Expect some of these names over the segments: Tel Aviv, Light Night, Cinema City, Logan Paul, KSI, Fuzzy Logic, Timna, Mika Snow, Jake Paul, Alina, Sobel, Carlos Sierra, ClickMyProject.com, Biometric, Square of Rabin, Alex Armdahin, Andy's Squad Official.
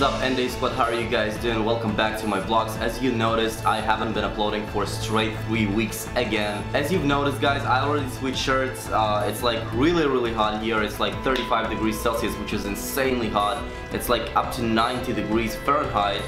What's up ND Squad, how are you guys doing? Welcome back to my vlogs. As you noticed, I haven't been uploading for straight 3 weeks again. As you've noticed guys, I already switched shirts. It's like really hot here. It's like 35 degrees Celsius, which is insanely hot. It's like up to 90 degrees Fahrenheit.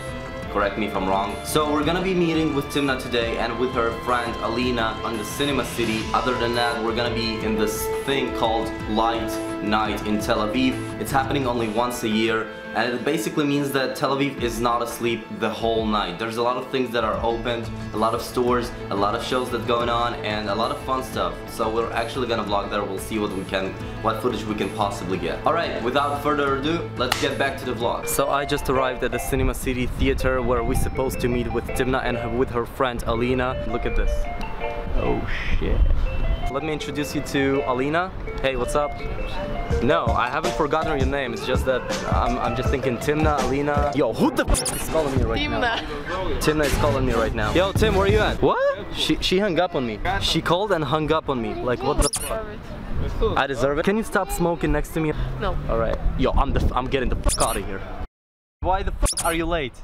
Correct me if I'm wrong. So we're gonna be meeting with Timna today and with her friend Alina on the Cinema City. Other than that, we're gonna be in this thing called Light Night in Tel Aviv. It's happening only once a year, and it basically means that Tel Aviv is not asleep the whole night. There's a lot of things that are opened, a lot of stores, a lot of shows that are going on, and a lot of fun stuff. So we're actually gonna vlog there. We'll see what footage we can possibly get. Alright, without further ado, let's get back to the vlog. So I just arrived at the Cinema City Theater where we're supposed to meet with Timna and with her friend Alina. Look at this. Oh shit. Let me introduce you to Alina. Hey, what's up? No, I haven't forgotten your name. It's just that I'm just thinking Timna, Alina. Yo, who the f is calling me right now? Timna. Timna is calling me right now. Yo, Tim, where are you at? What? She hung up on me. She called and hung up on me. Like, what the f? I deserve it. Can you stop smoking next to me? No. All right. Yo, I'm getting the f out of here. Why the f are you late?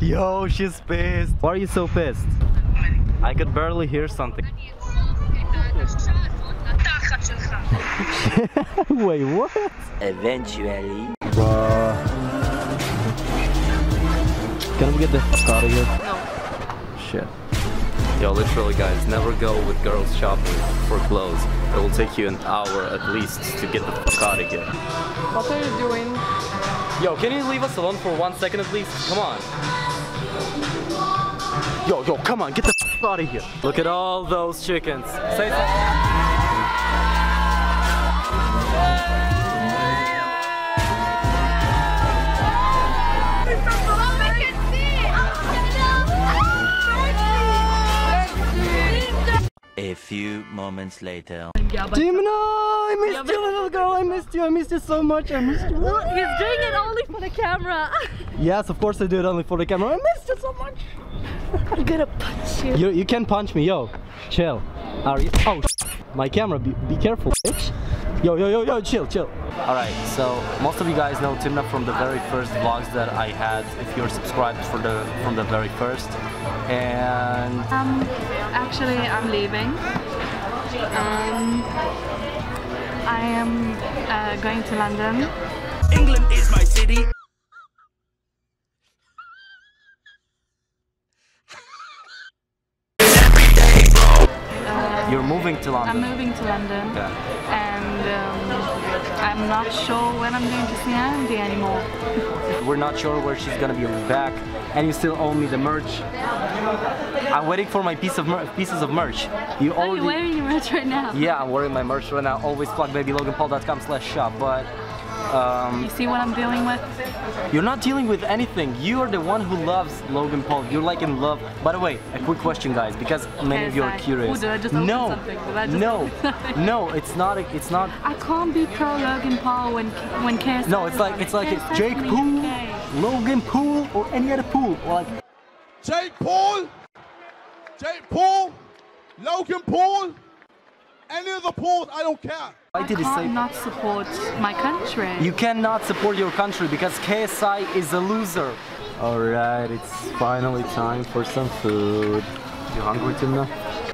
Yo, she's pissed. Why are you so pissed? I could barely hear something. Wait, what? Eventually. Can we get the fuck out of here? No. Shit. Yo, literally guys, never go with girls shopping for clothes. It will take you an hour at least to get the fuck out of here. What are you doing? Yo, can you leave us alone for 1 second at least? Come on. Yo, come on, get the f out of here. Look at all those chickens. Say something. A few moments later. Timna! I missed you, little girl. I missed you so much. I missed you. Look, he's doing it only for the camera. Yes, of course I do it only for the camera. I missed you so much. I'm gonna punch you. You can punch me, yo. Chill. Are you? Oh, my camera. Be careful, bitch. Yo, chill. Alright, so most of you guys know Timna from the very first vlogs that I had, if you're subscribed from the very first. And actually, I'm leaving. I am going to London. England is my city. You're moving to London. I'm moving to London, okay. And I'm not sure when I'm going to see Andy anymore. We're not sure where she's gonna be back, and you still owe me the merch. I'm waiting for my pieces of merch. You already. Are you wearing your merch right now? Yeah, I'm wearing my merch right now. Always plug babyloganpaul.com/shop. But you see what I'm dealing with? You're not dealing with anything. You are the one who loves Logan Paul. You're like in love. By the way, a quick question, guys, because many of you are curious. No, it's not. I can't be pro Logan Paul when KSI. No, it's like Jake Paul, Logan Paul, or any other Paul. Like Jake Paul, Logan Paul, any other Pauls. I don't care. I cannot support my country. You cannot support your country because KSI is a loser. Alright, it's finally time for some food. You hungry, Timna?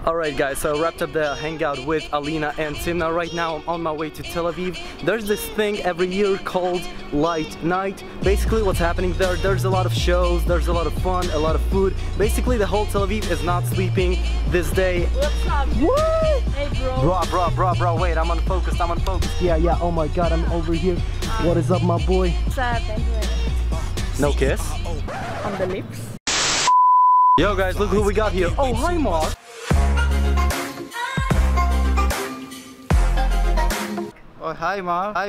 Alright guys, so I wrapped up the hangout with Alina and Timna. Right now I'm on my way to Tel Aviv. There's this thing every year called Light Night. Basically what's happening there, there's a lot of shows, there's a lot of fun, a lot of food. Basically the whole Tel Aviv is not sleeping this day. What's up? What? Hey bro. Bro, wait, I'm unfocused, Yeah, oh my god, I'm over here. What is up my boy? What's up? No kiss? On the lips. Yo guys, look who we got here. Oh, hi Mark. Oh, hi Mark. Oh,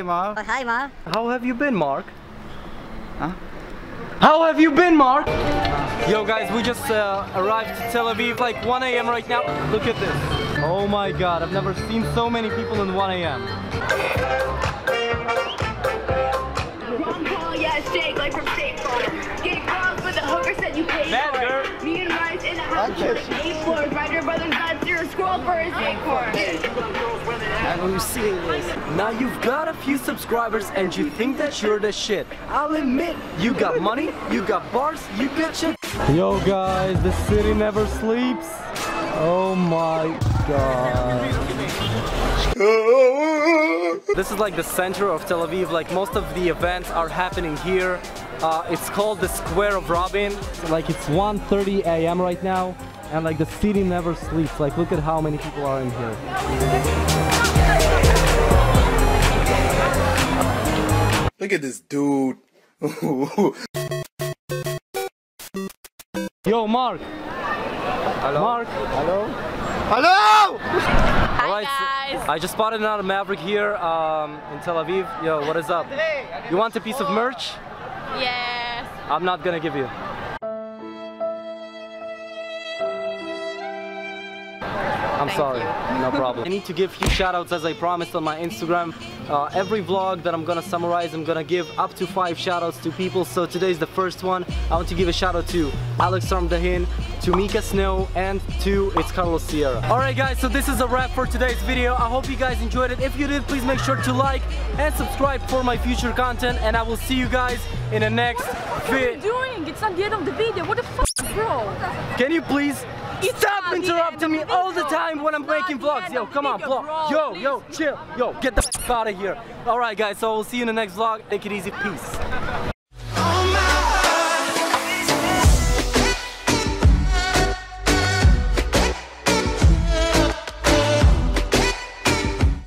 hi Mark. How have you been, Mark? Huh? How have you been, Mark? Yo guys, we just arrived to Tel Aviv, like 1 a.m. right now. Look at this. Oh my god, I've never seen so many people in 1 a.m. Oh, yeah, it's Jake, like from State Farm. Get drunk with the hooker said you paid for. Me and Ryan's in the house for 8 floors. Ride your brother's nuts, you're a squirrel for his 8 floors. man, who's seeing this. Now you've got a few subscribers and you think that you're the shit. I'll admit, you got money, you got bars, you got shit. Yo guys, the city never sleeps. Oh my god. This is like the center of Tel Aviv, like most of the events are happening here. It's called the Square of Rabin. Like it's 1:30 a.m. right now, and like the city never sleeps. Like look at how many people are in here. Look at this dude. Yo, Mark. Hello. Mark. Hello. Hello. Hi right, guys. I just spotted another Maverick here in Tel Aviv. Yo, what is up? You want a piece of merch? Yes. I'm not gonna give you. I'm sorry. No problem. I need to give you shout outs as I promised on my Instagram. Every vlog that I'm gonna summarize, I'm gonna give up to 5 shout outs to people. So today's the first one. I want to give a shout out to Alex Armdahin, to Mika Snow, and to Carlos Sierra. Alright guys, so this is a wrap for today's video. I hope you guys enjoyed it. If you did, please make sure to like and subscribe for my future content, and I will see you guys in the next video. What are you doing? It's not the end of the video. What the fuck, bro? Can you please stop interrupting me all the time when I'm making vlogs? Yo, come on, vlog. Yo, chill. Yo, get the fuck out of here. Alright guys, so we'll see you in the next vlog. Take it easy. Peace.